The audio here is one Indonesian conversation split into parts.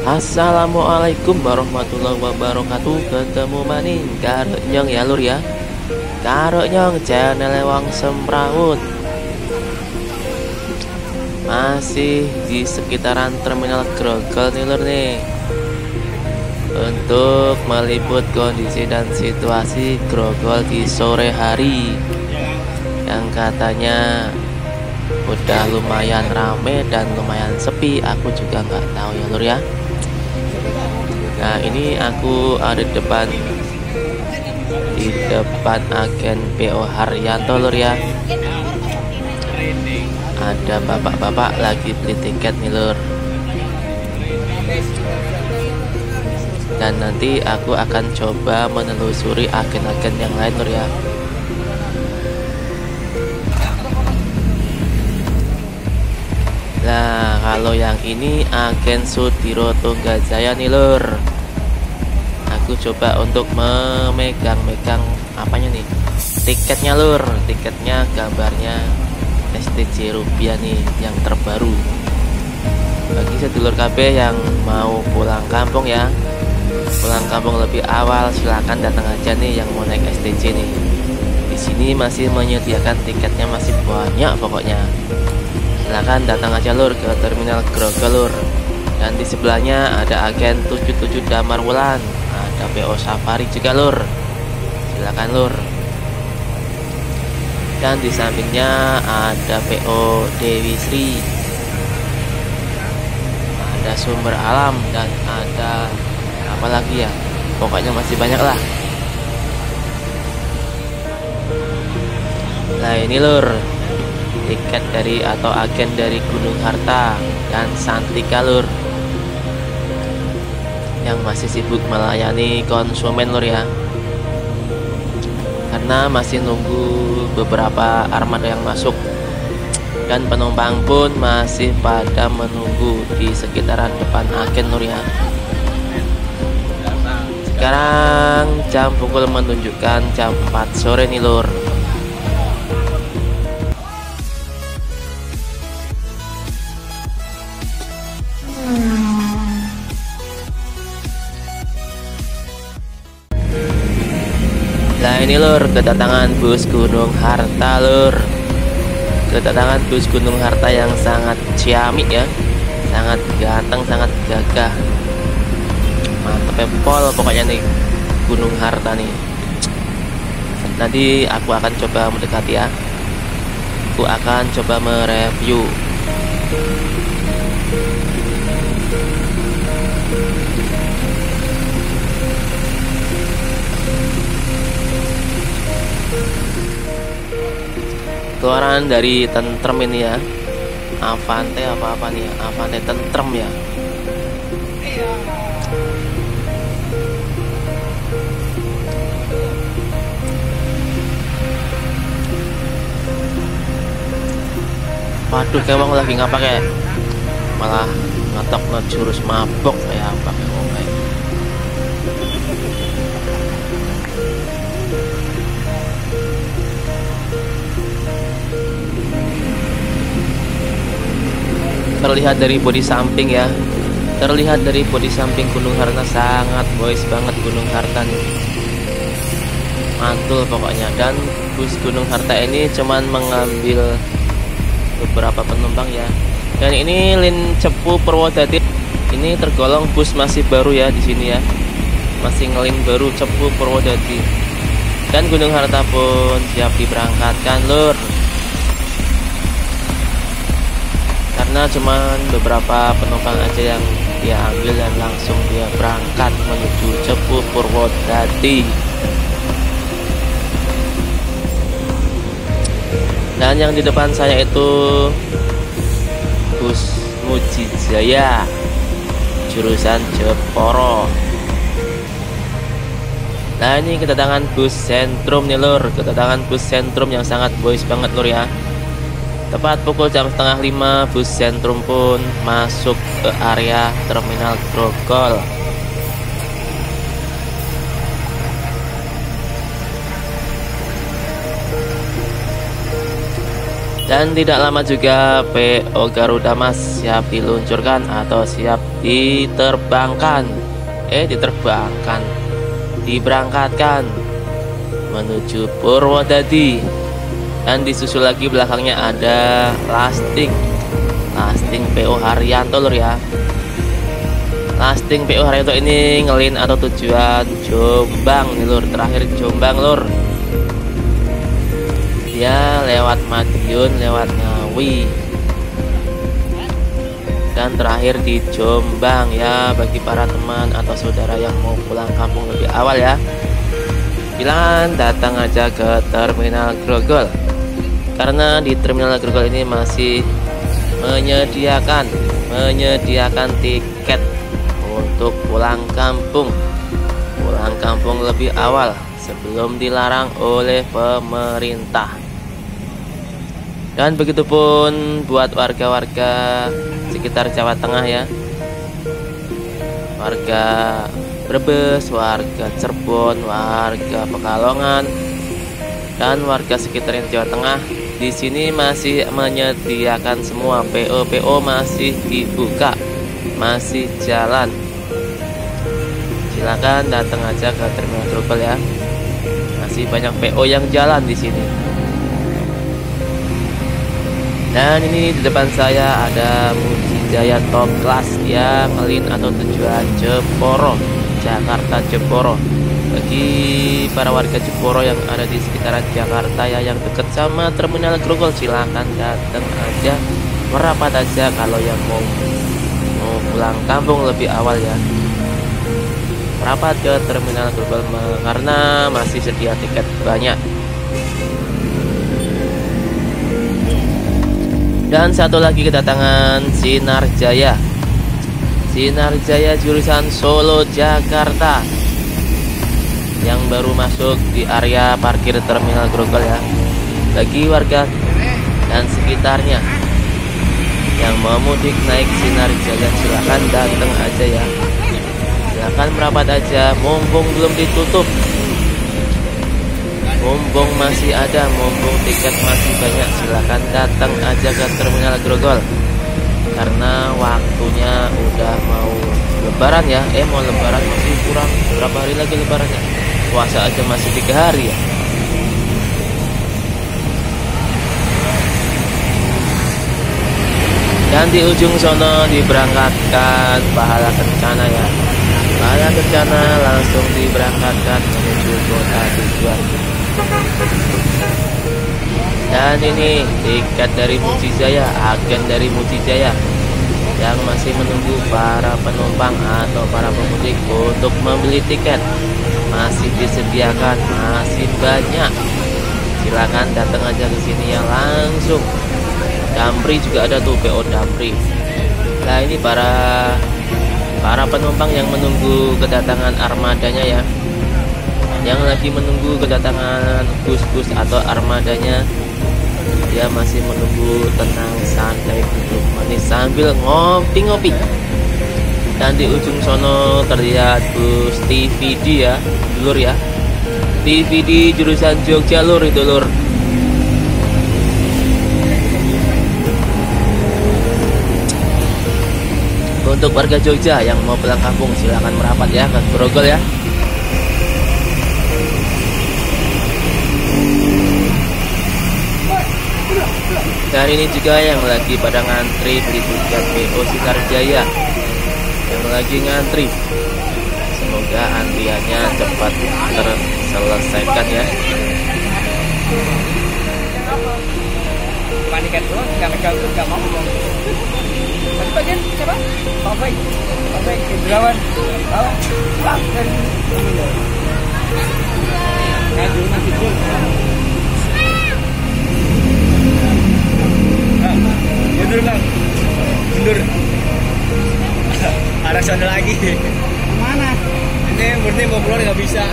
Assalamualaikum warahmatullahi wabarakatuh. Ketemu maning Karoyong ya lur ya. Karoyong channel Wong Semrawut. Masih di sekitaran Terminal Grogol nih lur nih. Untuk meliput kondisi dan situasi Grogol di sore hari yang katanya udah lumayan rame dan lumayan sepi. Aku juga nggak tahu ya lur ya. Nah ini aku ada di depan agen PO Haryanto lur ya. Ada bapak-bapak lagi beli tiket nih lur. Dan nanti aku akan coba menelusuri agen-agen yang lain lur ya. Nah, kalau yang ini agen Sudiro Tunggajaya nih lur. Aku coba untuk memegang apanya nih? Tiketnya lur, tiketnya gambarnya STC rupiah nih yang terbaru. Bagi sedulur KB yang mau pulang kampung ya. Pulang kampung lebih awal silahkan datang aja nih yang mau naik STC nih. Di sini masih menyediakan tiketnya masih banyak pokoknya. Silahkan datang aja lur ke Terminal Grogol. Dan di sebelahnya ada agen 77 Damar Wulan, ada PO Safari juga lur. Silahkan lur. Dan di sampingnya ada PO Dewi Sri, ada Sumber Alam, dan ada apa lagi ya, pokoknya masih banyak lah. Nah ini lur tiket dari atau agen dari Gunung Harta dan Santikalur yang masih sibuk melayani konsumen lur ya, karena masih nunggu beberapa armada yang masuk dan penumpang pun masih pada menunggu di sekitaran depan agen lur ya. Sekarang jam pukul menunjukkan jam 4 sore nih lur. Ini lur kedatangan bus Gunung Harta lur. Kedatangan bus Gunung Harta yang sangat ciamik ya. Sangat ganteng, sangat gagah. Mantep pol pokoknya nih Gunung Harta nih. Nanti aku akan coba mendekati ya. Aku akan coba mereview. Keluaran dari Sentrum ini ya, Avante apa-apa nih, Avante Sentrum ya. Waduh, kewang lagi ngapak ya, malah ngetok ngejurus mabok ya, apa kewang. Terlihat dari bodi samping ya, terlihat dari bodi samping Gunung Harta sangat boys banget Gunung Harta nih, mantul pokoknya. Dan bus Gunung Harta ini cuman mengambil beberapa penumpang ya. Dan ini lin Cepu Purwodadi, ini tergolong bus masih baru ya di sini ya, masih ngelin baru Cepu Purwodadi. Dan Gunung Harta pun siap diberangkatkan lur. Nah, cuman beberapa penumpang aja yang dia ambil dan langsung dia berangkat menuju Cepu Purwodadi. Dan yang di depan saya itu bus Mujijaya jurusan Jeporo. Nah ini kedatangan bus Sentrum nih lur. Kedatangan bus Sentrum yang sangat boys banget lur ya. Tepat pukul jam 4:30 bus Sentrum pun masuk ke area Terminal Grogol. Dan tidak lama juga PO Garuda Mas siap diluncurkan atau siap diberangkatkan menuju Purwodadi. Dan disusul lagi belakangnya ada Lasting PO Haryanto lur ya. Lasting PO Haryanto ini ngelin atau tujuan Jombang nih lur, terakhir Jombang lur. Ya, lewat Madiun, lewat Ngawi, dan terakhir di Jombang ya. Bagi para teman atau saudara yang mau pulang kampung lebih awal ya, bilangan datang aja ke Terminal Grogol, karena di Terminal Grogol ini masih menyediakan tiket untuk pulang kampung lebih awal sebelum dilarang oleh pemerintah. Dan begitupun buat warga-warga sekitar Jawa Tengah ya, warga Brebes, warga Cirebon, warga Pekalongan, dan warga sekitar Jawa Tengah. Di sini masih menyediakan semua, PO-PO masih dibuka, masih jalan. Silakan datang aja ke Terminal Grogol ya. Masih banyak PO yang jalan di sini. Dan ini di depan saya ada Mujijaya top class ya, ngelin atau tujuan Jeporo, Jakarta Jeporo. Bagi para warga Jeporo yang ada di sekitaran Jakarta ya, yang dekat sama Terminal Grogol, silahkan datang aja, merapat aja kalau yang mau pulang kampung lebih awal ya. Merapat ke Terminal Grogol karena masih sedia tiket banyak. Dan satu lagi kedatangan Sinar Jaya jurusan Solo Jakarta yang baru masuk di area parkir Terminal Grogol ya. Bagi warga dan sekitarnya yang mau mudik naik Sinar Jaya, silahkan datang aja ya, silahkan merapat aja. Mumpung belum ditutup, mumpung masih ada, mumpung tiket masih banyak, silahkan datang aja ke Terminal Grogol karena waktunya udah mau lebaran ya. Mau lebaran masih kurang berapa hari lagi lebarannya, puasa aja masih 3 hari ya. Dan di ujung sono diberangkatkan Bahala Kencana ya. Bahala Kencana langsung diberangkatkan menuju kota tujuan. Dan ini tiket dari Mujijaya, agen dari Mujijaya yang masih menunggu para penumpang atau para pemudik untuk membeli tiket. Masih disediakan, masih banyak. Silakan datang aja ke sini ya langsung. Damri juga ada tuh, PO Damri. Nah, ini para penumpang yang menunggu kedatangan armadanya ya, yang lagi menunggu kedatangan bus-bus atau armadanya. Dia masih menunggu tenang, santai, duduk manis sambil ngopi-ngopi. Dan di ujung sono terlihat bus Tividi ya, dulur ya. Tividi jurusan Jogja lur itu lur. Untuk warga Jogja yang mau pulang kampung, silahkan merapat ya ke Grogol ya. Dan ini juga yang lagi pada ngantri beli tiket PO Sinar Jaya, yang lagi ngantri. Semoga antriannya cepat terselesaikan ya. Mundur bang, mundur. Arah sana lagi. Mana? Ini murni mau keluar nggak bisa.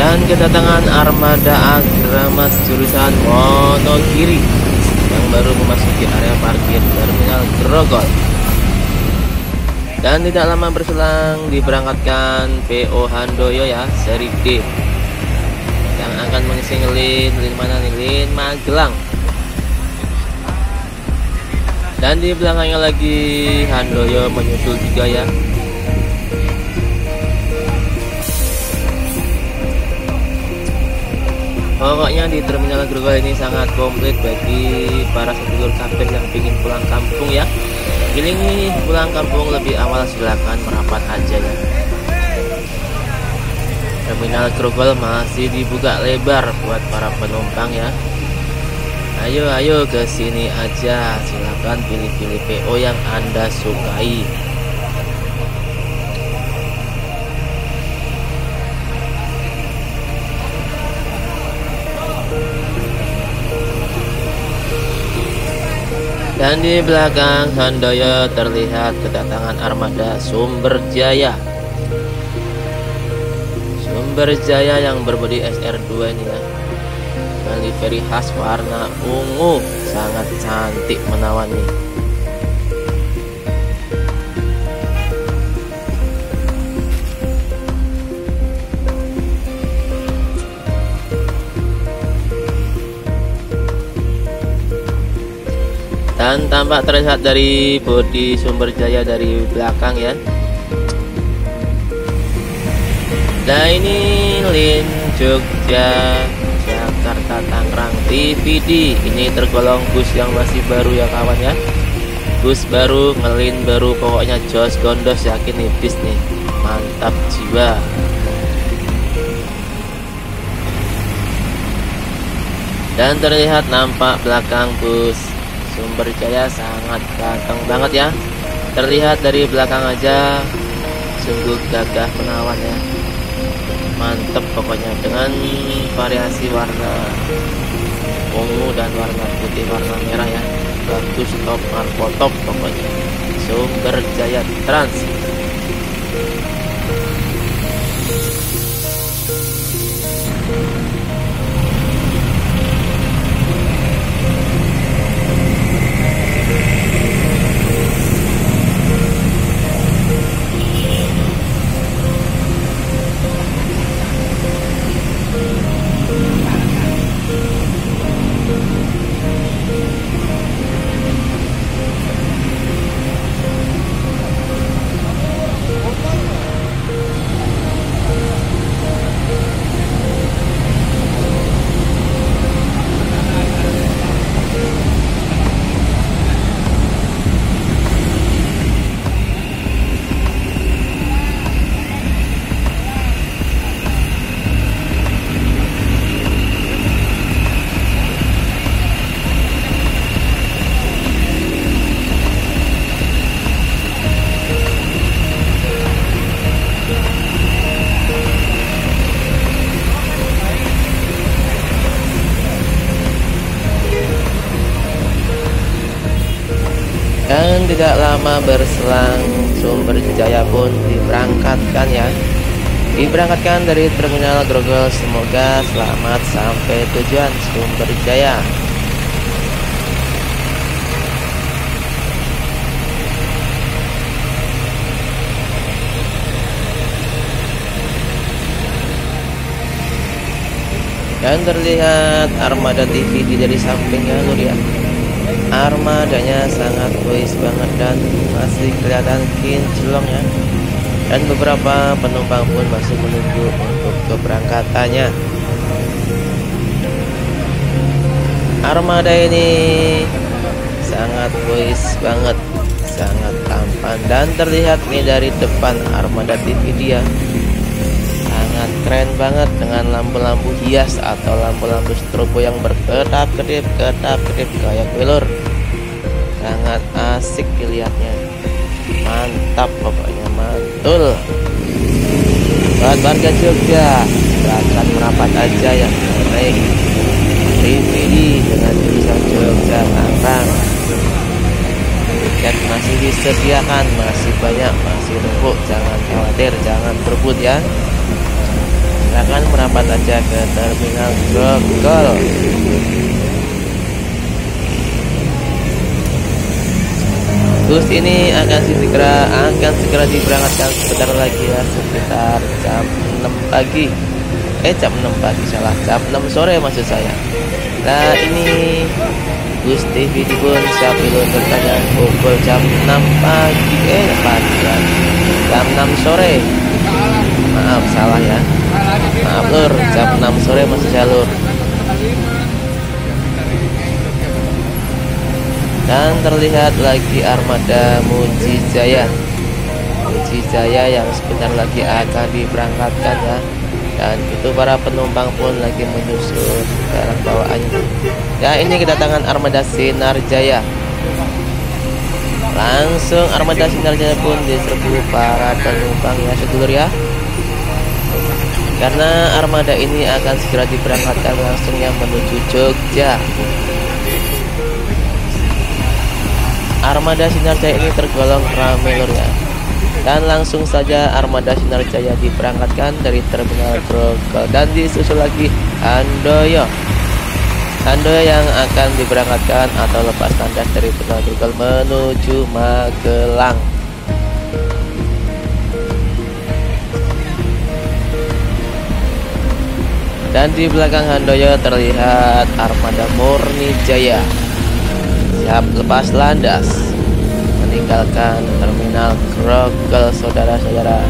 Dan kedatangan armada Agramas jurusan Wonogiri yang baru memasuki area parkir Terminal Grogol. Dan tidak lama berselang diberangkatkan PO Handoyo ya, seri D, yang akan mengisi lin mana nih, lin Magelang. Dan di belakangnya lagi Handoyo menyusul juga ya. Pokoknya di Terminal Grogol ini sangat komplit bagi para sedulur kapten yang ingin pulang kampung ya. Pilih pulang kampung lebih awal, silakan merapat aja ya. Terminal Grogol masih dibuka lebar buat para penumpang ya. Ayo ke sini aja, silahkan pilih-pilih PO yang Anda sukai. Dan di belakang Handoyo terlihat kedatangan armada Sumber Jaya. Sumber Jaya yang berbodi SR2 ini ya, livery khas warna ungu, sangat cantik menawan nih. Dan tampak terlihat dari bodi Sumber Jaya dari belakang ya. Nah ini lin Jogja Jakarta Tangerang Tividi. Ini tergolong bus yang masih baru ya kawan ya. Bus baru, ngelin baru, pokoknya jos gondos, yakin nih bis nih, mantap jiwa. Dan terlihat nampak belakang bus Sumber Jaya sangat ganteng banget ya. Terlihat dari belakang aja sungguh gagah menawan ya, mantep pokoknya, dengan variasi warna ungu dan warna putih warna merah ya. Bagus, top, marko top pokoknya Sumber Jaya Trans. Dan tidak lama berselang Sumber Jaya pun diberangkatkan ya. Diberangkatkan dari Terminal Grogol. Semoga selamat sampai tujuan Sumber Jaya. Dan terlihat armada TV dari sampingnya lur ya. Armadanya sangat luas banget dan masih kelihatan kinclong ya. Dan beberapa penumpang pun masih menunggu untuk keberangkatannya. Armada ini sangat luas banget, sangat tampan. Dan terlihat nih dari depan armada Tividi ya, sangat keren banget dengan lampu-lampu hias atau lampu-lampu strobo yang berkedap-kedip kayak belur. Sangat asik dilihatnya, mantap pokoknya, mantul. Buat warga Jogja, silahkan merapat aja yang naik Tividi dengan jurusan Jogja Tangerang. Tiket masih disediakan, masih banyak, masih numpuk, jangan khawatir, jangan berebut ya. silakan merapat aja ke Terminal Grogol. Bus ini akan segera diberangkatkan sebentar lagi ya, sekitar jam 6 pagi. Jam 6 pagi salah, jam 6 sore maksud saya. Nah, ini bus Tividi pun siap diluncurkan pukul jam 6 pagi. Jam 6 sore. Maaf, salah ya. Maaf Lur, jam 6 sore maksud saya Lur. Dan terlihat lagi armada Mujijaya yang sebentar lagi akan diberangkatkan ya. Dan itu para penumpang pun lagi menyusul dalam bawaannya. Ya, ini kedatangan armada Sinar Jaya. Langsung armada Sinar Jaya pun diserbu para penumpang ya sedulur ya. Karena armada ini akan segera diberangkatkan langsung yang menuju Jogja. Armada Sinar Jaya ini tergolong ramai lur ya. Dan langsung saja armada Sinar Jaya diberangkatkan dari Terminal Grogol dan disusul lagi Handoyo yang akan diberangkatkan atau lepas tandas dari Terminal Grogol menuju Magelang. Dan di belakang Handoyo terlihat armada Murni Jaya siap lepas landas meninggalkan Terminal Grogol, saudara-saudara.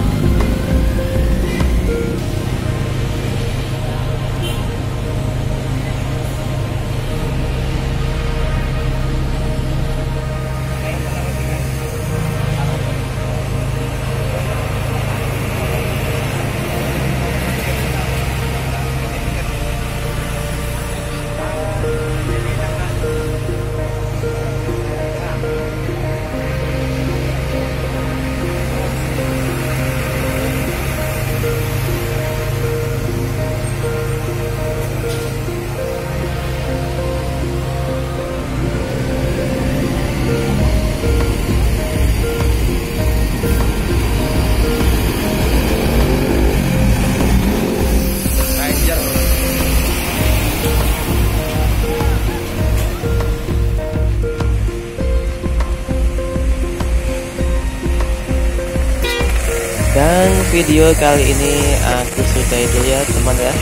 Video kali ini aku sudahi dulu ya teman ya.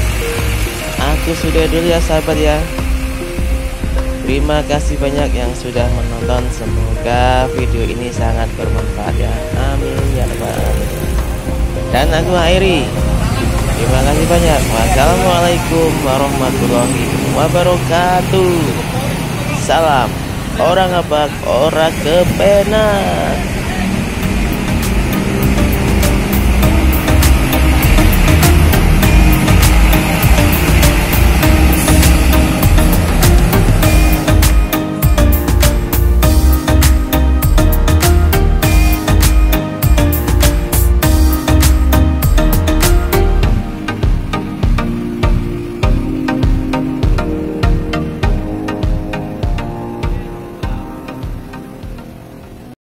Aku sudahi dulu ya sahabat ya. Terima kasih banyak yang sudah menonton. Semoga video ini sangat bermanfaat ya. Amin ya rabbal alamin. Dan aku akhiri. Terima kasih banyak. Wassalamualaikum warahmatullahi wabarakatuh. Salam orang abak, orang kepenak.